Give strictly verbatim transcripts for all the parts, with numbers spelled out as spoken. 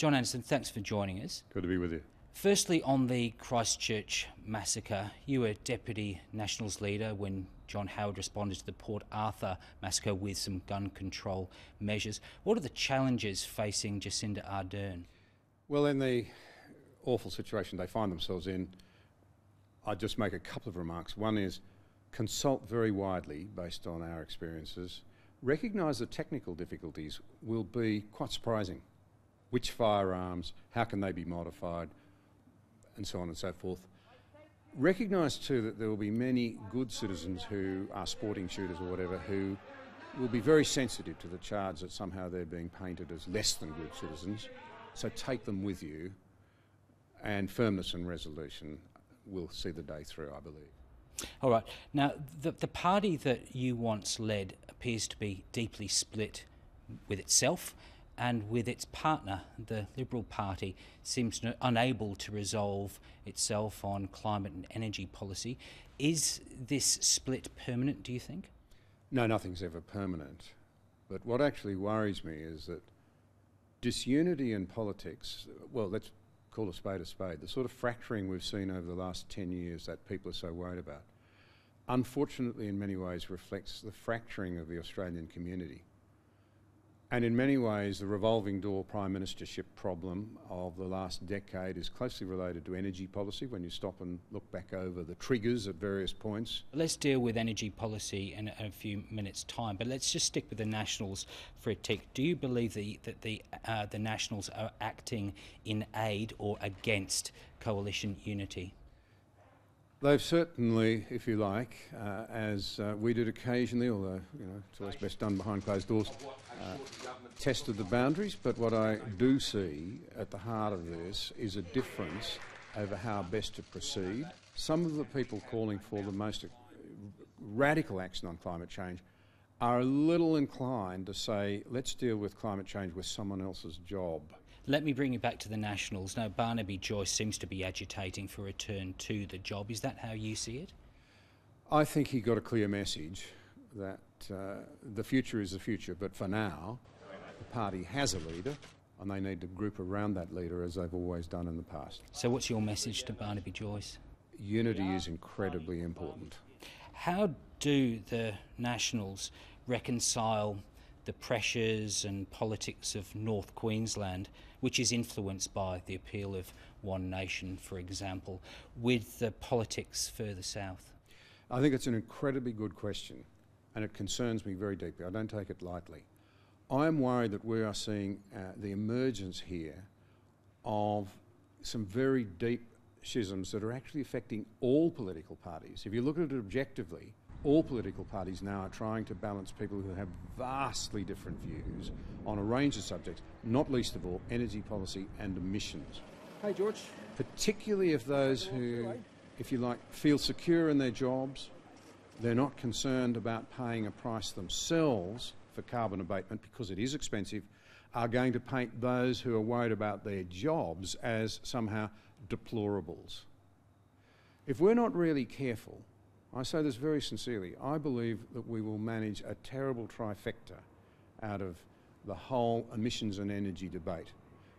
John Anderson, thanks for joining us. Good to be with you. Firstly, on the Christchurch massacre, you were Deputy Nationals leader when John Howard responded to the Port Arthur massacre with some gun control measures. What are the challenges facing Jacinda Ardern? Well, in the awful situation they find themselves in, I'd just make a couple of remarks. One is, consult very widely based on our experiences. Recognise the technical difficulties will be quite surprising. Which firearms, how can they be modified, and so on and so forth. Recognise too that there will be many good citizens who are sporting shooters or whatever who will be very sensitive to the charge that somehow they're being painted as less than good citizens. So take them with you, and firmness and resolution will see the day through, I believe. All right. Now, the, the party that you once led appears to be deeply split with itself and with its partner. The Liberal Party seems unable to resolve itself on climate and energy policy. Is this split permanent, do you think? No, nothing's ever permanent. But what actually worries me is that disunity in politics, well, let's call a spade a spade, the sort of fracturing we've seen over the last ten years that people are so worried about, unfortunately in many ways reflects the fracturing of the Australian community. And in many ways, the revolving door prime ministership problem of the last decade is closely related to energy policy when you stop and look back over the triggers at various points. Let's deal with energy policy in a few minutes' time, but let's just stick with the Nationals for a tick. Do you believe the, that the, uh, the Nationals are acting in aid or against coalition unity? They've certainly, if you like, uh, as uh, we did occasionally, although you know it's always best done behind closed doors, uh, tested the boundaries. But what I do see at the heart of this is a difference over how best to proceed. Some of the people calling for the most radical action on climate change are a little inclined to say, let's deal with climate change with someone else's job. Let me bring you back to the Nationals. Now, Barnaby Joyce seems to be agitating for a return to the job. Is that how you see it? I think he got a clear message that uh, the future is the future, but for now, the party has a leader and they need to group around that leader as they've always done in the past. So what's your message to Barnaby Joyce? Unity is incredibly important. How do the Nationals reconcile the pressures and politics of North Queensland, which is influenced by the appeal of One Nation, for example, with the politics further south? I think it's an incredibly good question, and it concerns me very deeply. I don't take it lightly. I am worried that we are seeing uh, the emergence here of some very deep schisms that are actually affecting all political parties. If you look at it objectively, all political parties now are trying to balance people who have vastly different views on a range of subjects, not least of all energy policy and emissions. Hey, George. Particularly if those who, if you like, feel secure in their jobs, they're not concerned about paying a price themselves for carbon abatement because it is expensive, are going to paint those who are worried about their jobs as somehow deplorables. If we're not really careful, I say this very sincerely, I believe that we will manage a terrible trifecta out of the whole emissions and energy debate.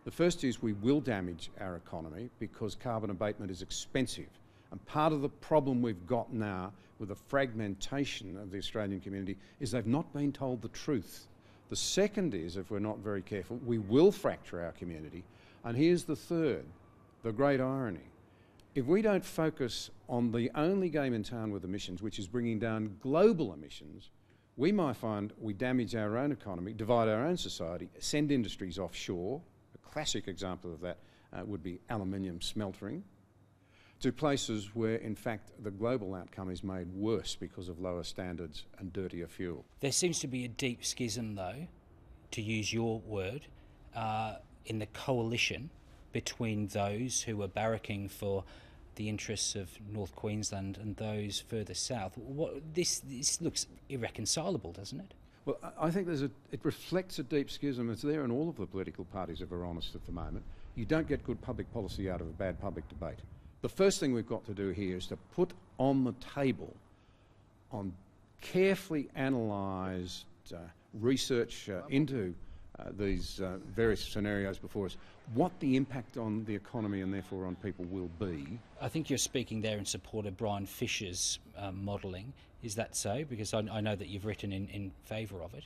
The first is we will damage our economy because carbon abatement is expensive. And part of the problem we've got now with the fragmentation of the Australian community is they've not been told the truth. The second is, if we're not very careful, we will fracture our community. And here's the third, the great irony. If we don't focus on the only game in town with emissions, which is bringing down global emissions, we might find we damage our own economy, divide our own society, send industries offshore. A classic example of that uh, would be aluminium smeltering, to places where, in fact, the global outcome is made worse because of lower standards and dirtier fuel. There seems to be a deep schism, though, to use your word, uh, in the coalition between those who are barracking for the interests of North Queensland and those further south. What, this, this looks irreconcilable, doesn't it? Well, I think there's a, it reflects a deep schism. It's there in all of the political parties, if we're honest at the moment. You don't get good public policy out of a bad public debate. The first thing we've got to do here is to put on the table, on carefully analysed uh, research uh, into uh, these uh, various scenarios before us, what the impact on the economy and therefore on people will be. I think you're speaking there in support of Brian Fisher's uh, modelling. Is that so? Because I, I know that you've written in, in favour of it.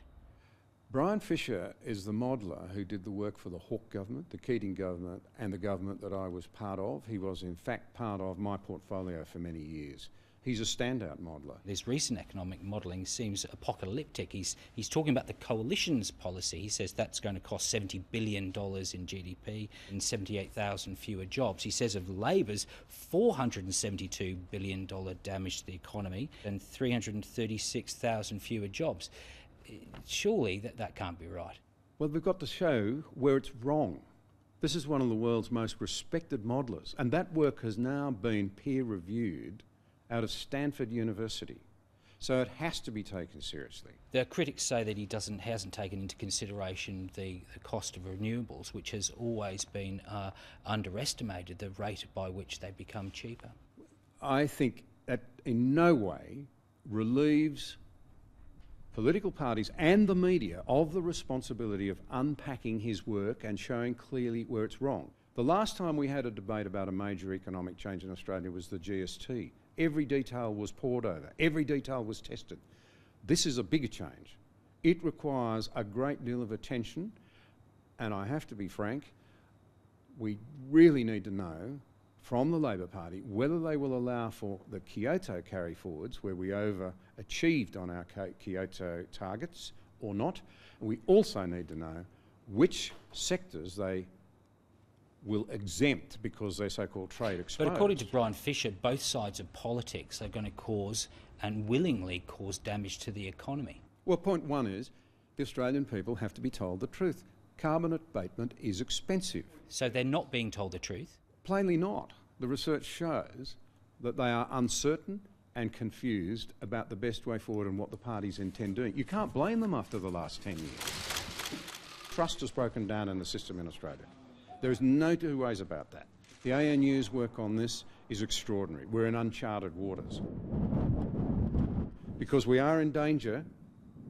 Brian Fisher is the modeller who did the work for the Hawke government, the Keating government, and the government that I was part of. He was, in fact, part of my portfolio for many years. He's a standout modeller. This recent economic modelling seems apocalyptic. He's, he's talking about the coalition's policy. He says that's going to cost seventy billion dollars in G D P and seventy-eight thousand fewer jobs. He says of Labor's four hundred seventy-two billion dollars damage to the economy and three hundred thirty-six thousand fewer jobs. Surely that, that can't be right. Well, we've got to show where it's wrong. This is one of the world's most respected modellers, and that work has now been peer-reviewed out of Stanford University. So it has to be taken seriously. The critics say that he doesn't hasn't taken into consideration the, the cost of renewables, which has always been uh, underestimated, the rate by which they become cheaper. I think that in no way relieves political parties and the media of the responsibility of unpacking his work and showing clearly where it's wrong. The last time we had a debate about a major economic change in Australia was the G S T. Every detail was pored over, every detail was tested. This is a bigger change. It requires a great deal of attention, and I have to be frank, we really need to know from the Labor Party whether they will allow for the Kyoto carry forwards, where we overachieved on our Kyoto targets or not. And we also need to know which sectors they will exempt because they're so-called trade exposed. But according to Brian Fisher, both sides of politics are going to cause and willingly cause damage to the economy. Well, point one is the Australian people have to be told the truth. Carbon abatement is expensive. So they're not being told the truth? Plainly not. The research shows that they are uncertain and confused about the best way forward and what the parties intend doing. You can't blame them after the last ten years. Trust has broken down in the system in Australia. There is no two ways about that. The A N U's work on this is extraordinary. We're in uncharted waters. Because we are in danger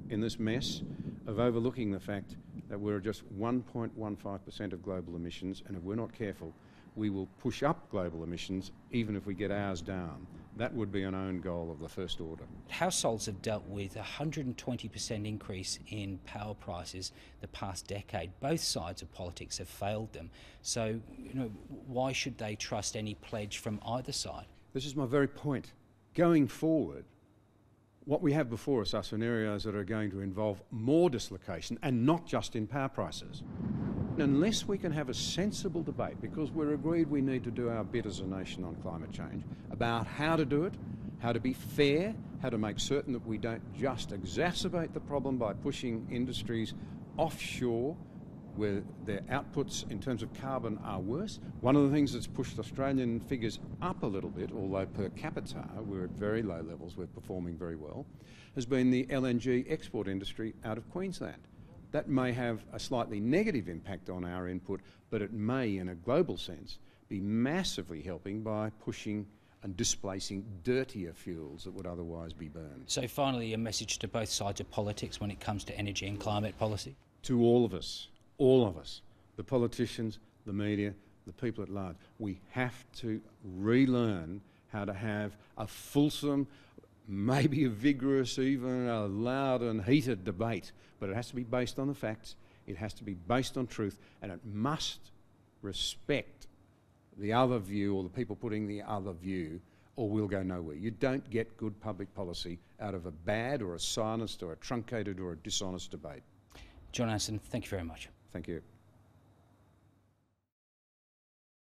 in this mess of overlooking the fact that we're just one point one five percent of global emissions, and if we're not careful, we will push up global emissions even if we get ours down. That would be an own goal of the first order. Households have dealt with a one hundred twenty percent increase in power prices the past decade. Both sides of politics have failed them. So, you know, why should they trust any pledge from either side? This is my very point. Going forward, what we have before us are scenarios that are going to involve more dislocation, and not just in power prices. Unless we can have a sensible debate, because we're agreed we need to do our bit as a nation on climate change, about how to do it, how to be fair, how to make certain that we don't just exacerbate the problem by pushing industries offshore where their outputs in terms of carbon are worse. One of the things that's pushed Australian figures up a little bit, although per capita we're at very low levels, we're performing very well, has been the L N G export industry out of Queensland. That may have a slightly negative impact on our input, but it may, in a global sense, be massively helping by pushing and displacing dirtier fuels that would otherwise be burned. So finally, a message to both sides of politics when it comes to energy and climate policy? To all of us, all of us, the politicians, the media, the people at large, we have to relearn how to have a fulsome, maybe a vigorous, even a loud and heated debate, but it has to be based on the facts, it has to be based on truth, and it must respect the other view or the people putting the other view, or we'll go nowhere. You don't get good public policy out of a bad or a silenced or a truncated or a dishonest debate. John Anderson, thank you very much. Thank you.